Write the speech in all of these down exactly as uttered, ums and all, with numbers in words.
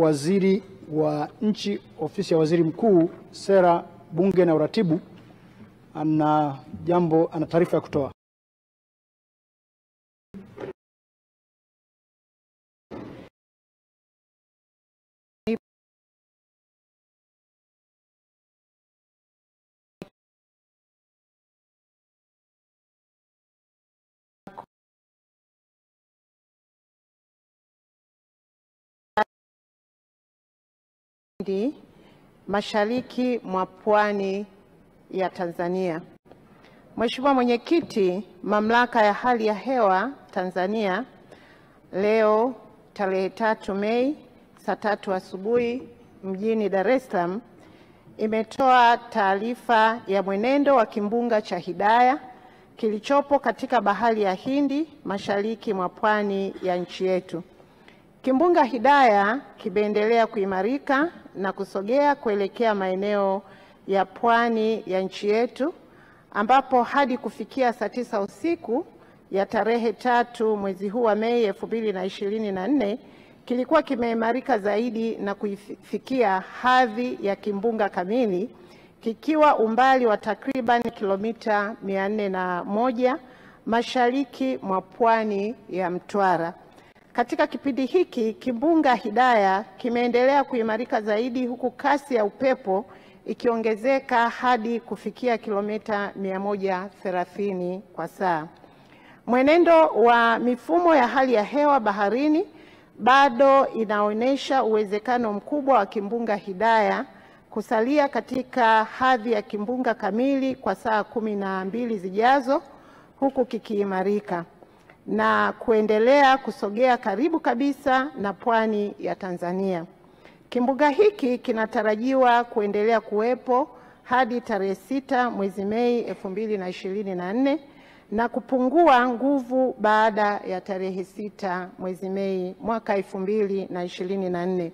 waziri wa nchi, ofisi ya waziri mkuu, sera, bunge na uratibu, ana jambo, ana taarifa ya kutoa. Mashariki mwa pwani ya Tanzania. Mheshimiwa Mwenyekiti, Mamlaka ya Hali ya Hewa Tanzania leo tarehe tatu Mei saa tatu asubuhi mjini Dar es Salaam imetoa taarifa ya mwenendo wa kimbunga cha Hidaya kilichopo katika bahari ya Hindi mashariki mwa pwani ya nchi yetu. Kimbunga Hidaya kimeendelea kuimarika na kusogea kuelekea maeneo ya pwani ya nchi yetu, ambapo hadi kufikia saa tisa usiku ya tarehe tatu mwezi huu wa Mei elfu mbili na ishirini na nne kilikuwa kimeimarika zaidi na kuifikia hadhi ya kimbunga kamili, kikiwa umbali wa takriban kilomita mia nne na moja mashariki mwa pwani ya Mtwara. Katika kipindi hiki kimbunga Hidaya kimeendelea kuimarika zaidi, huku kasi ya upepo ikiongezeka hadi kufikia kilomita mia moja thelathini kwa saa. Mwenendo wa mifumo ya hali ya hewa baharini bado inaonyesha uwezekano mkubwa wa kimbunga Hidaya kusalia katika hadhi ya kimbunga kamili kwa saa kumi na mbili zijazo, huku kikiimarika na kuendelea kusogea karibu kabisa na pwani ya Tanzania. Kimbunga hiki kinatarajiwa kuendelea kuwepo hadi tarehe sita mwezi Mei elfu mbili na ishirini na nne na kupungua nguvu baada ya tarehe sita mwezi Mei mwaka elfu mbili na ishirini na nne.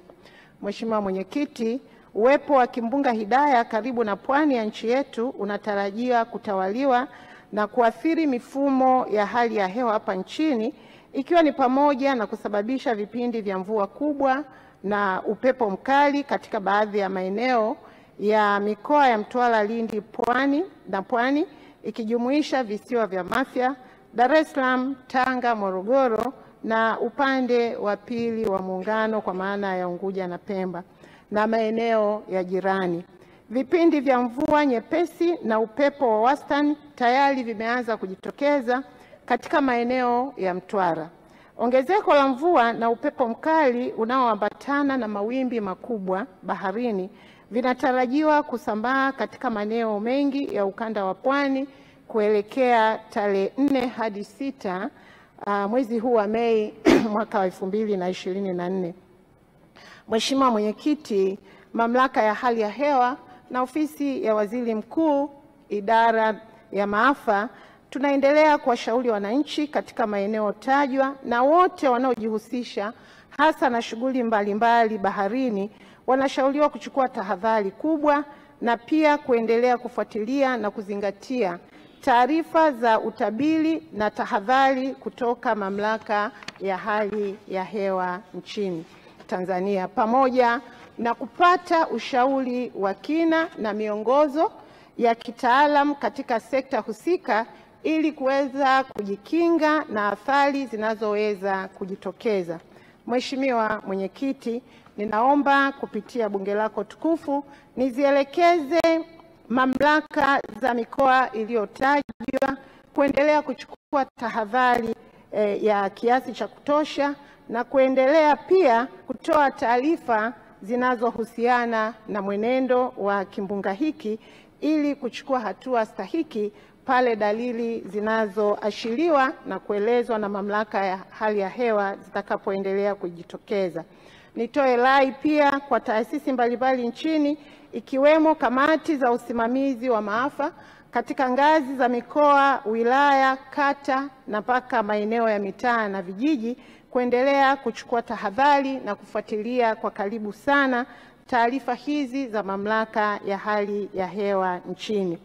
Mheshimiwa Mwenyekiti, uwepo wa kimbunga Hidaya karibu na pwani ya nchi yetu unatarajiwa kutawaliwa na kuathiri mifumo ya hali ya hewa hapa nchini, ikiwa ni pamoja na kusababisha vipindi vya mvua kubwa na upepo mkali katika baadhi ya maeneo ya mikoa ya Mtwara, Lindi, Pwani na Pwani ikijumuisha visiwa vya Mafia, Dar es Salaam, Tanga, Morogoro na upande wa pili wa Muungano kwa maana ya Unguja na Pemba na maeneo ya jirani. Vipindi vya mvua nyepesi na upepo wa wastani tayari vimeanza kujitokeza katika maeneo ya Mtwara. Ongezeko la mvua na upepo mkali unaoambatana na mawimbi makubwa baharini vinatarajiwa kusambaa katika maeneo mengi ya ukanda wa pwani kuelekea tarehe nne hadi sita uh, mwezi huu wa Mei mwaka wa elfu mbili na ishirini na nne. Mheshimiwa Mwenyekiti, Mamlaka ya Hali ya Hewa na Ofisi ya Waziri Mkuu, Idara ya Maafa, tunaendelea kuwashauri wananchi katika maeneo tajwa na wote wanaojihusisha hasa na shughuli mbalimbali baharini wanashauriwa kuchukua tahadhari kubwa na pia kuendelea kufuatilia na kuzingatia taarifa za utabiri na tahadhari kutoka Mamlaka ya Hali ya Hewa nchini Tanzania, pamoja na kupata ushauri wa kina na miongozo ya kitaalam katika sekta husika ili kuweza kujikinga na athari zinazoweza kujitokeza. Mheshimiwa Mwenyekiti, ninaomba kupitia bunge lako tukufu nizielekeze mamlaka za mikoa iliyotajwa kuendelea kuchukua tahadhari eh, ya kiasi cha kutosha na kuendelea pia kutoa taarifa zinazohusiana na mwenendo wa kimbunga hiki ili kuchukua hatua stahiki pale dalili zinazoashiriwa na kuelezwa na Mamlaka ya Hali ya Hewa zitakapoendelea kujitokeza. Nitoe rai pia kwa taasisi mbalimbali nchini ikiwemo kamati za usimamizi wa maafa katika ngazi za mikoa, wilaya, kata na mpaka maeneo ya mitaa na vijiji kuendelea kuchukua tahadhari na kufuatilia kwa karibu sana taarifa hizi za Mamlaka ya Hali ya Hewa nchini.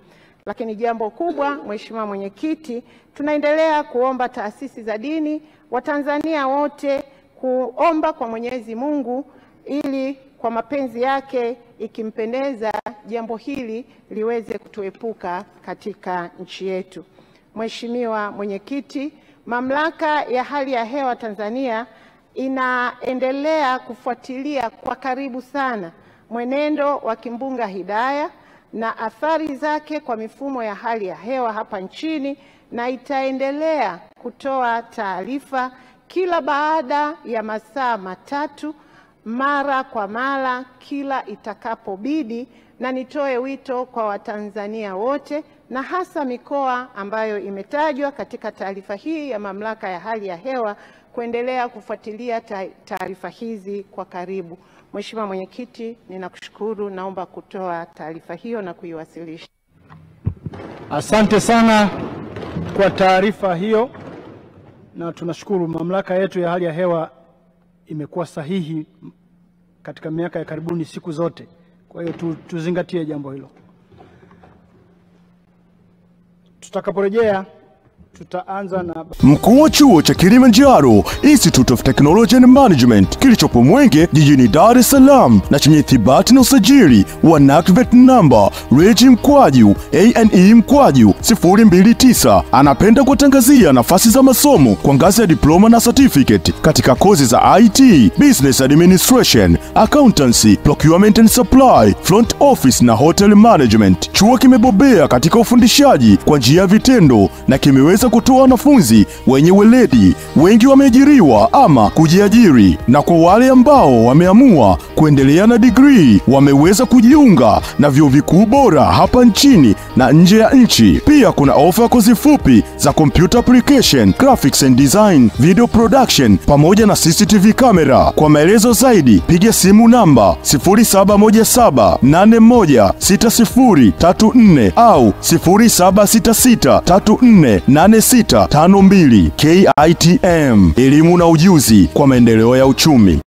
Lakini jambo kubwa, Mheshimiwa Mwenyekiti, tunaendelea kuomba taasisi za dini, Watanzania wote kuomba kwa Mwenyezi Mungu ili kwa mapenzi yake ikimpendeza jambo hili liweze kutuepuka katika nchi yetu. Mheshimiwa Mwenyekiti, Mamlaka ya Hali ya Hewa Tanzania inaendelea kufuatilia kwa karibu sana mwenendo wa kimbunga Hidaya na athari zake kwa mifumo ya hali ya hewa hapa nchini, na itaendelea kutoa taarifa kila baada ya masaa matatu mara kwa mara kila itakapobidi. Na nitoe wito kwa Watanzania wote na hasa mikoa ambayo imetajwa katika taarifa hii ya Mamlaka ya Hali ya Hewa kuendelea kufuatilia taarifa hizi kwa karibu. Mheshimiwa Mwenyekiti, ninakushukuru, naomba kutoa taarifa hiyo na kuiwasilisha. Asante sana kwa taarifa hiyo, na tunashukuru mamlaka yetu ya hali ya hewa imekuwa sahihi katika miaka ya karibuni siku zote. Kwa hiyo tu, tuzingatie jambo hilo. Tutakaporejea tutaanza na mkuu wa chuo cha Chakiri Manjaro Institute of Technology and Management kilichopo Mwenge jijini Dar es Salaam na chenye ithibati na usajili wa N A C V E T number Reji Mkwaju A N E Mkwaju sifuri mbili tisa, anapenda kuwatangazia nafasi za masomo kwa ngazi ya diploma na certificate katika kozi za I T, Business Administration, Accountancy, Procurement and Supply, Front Office na Hotel Management. Chuo kimebobea katika ufundishaji kwa njia ya vitendo na kimeweza kutoa wanafunzi wenye weledi, wengi wameajiriwa ama kujiajiri, na kwa wale ambao wameamua kuendelea na degree wameweza kujiunga na vyuo vikuu bora hapa nchini na nje ya nchi. Pia kuna ofa kozi fupi za computer application, graphics and design, video production pamoja na C C T V camera. Kwa maelezo zaidi piga simu namba sifuri saba moja saba nane moja sita sifuri tatu nne au sifuri saba sita sita tatu nne nane sita tano mbili. K I T M, elimu na ujuzi kwa maendeleo ya uchumi.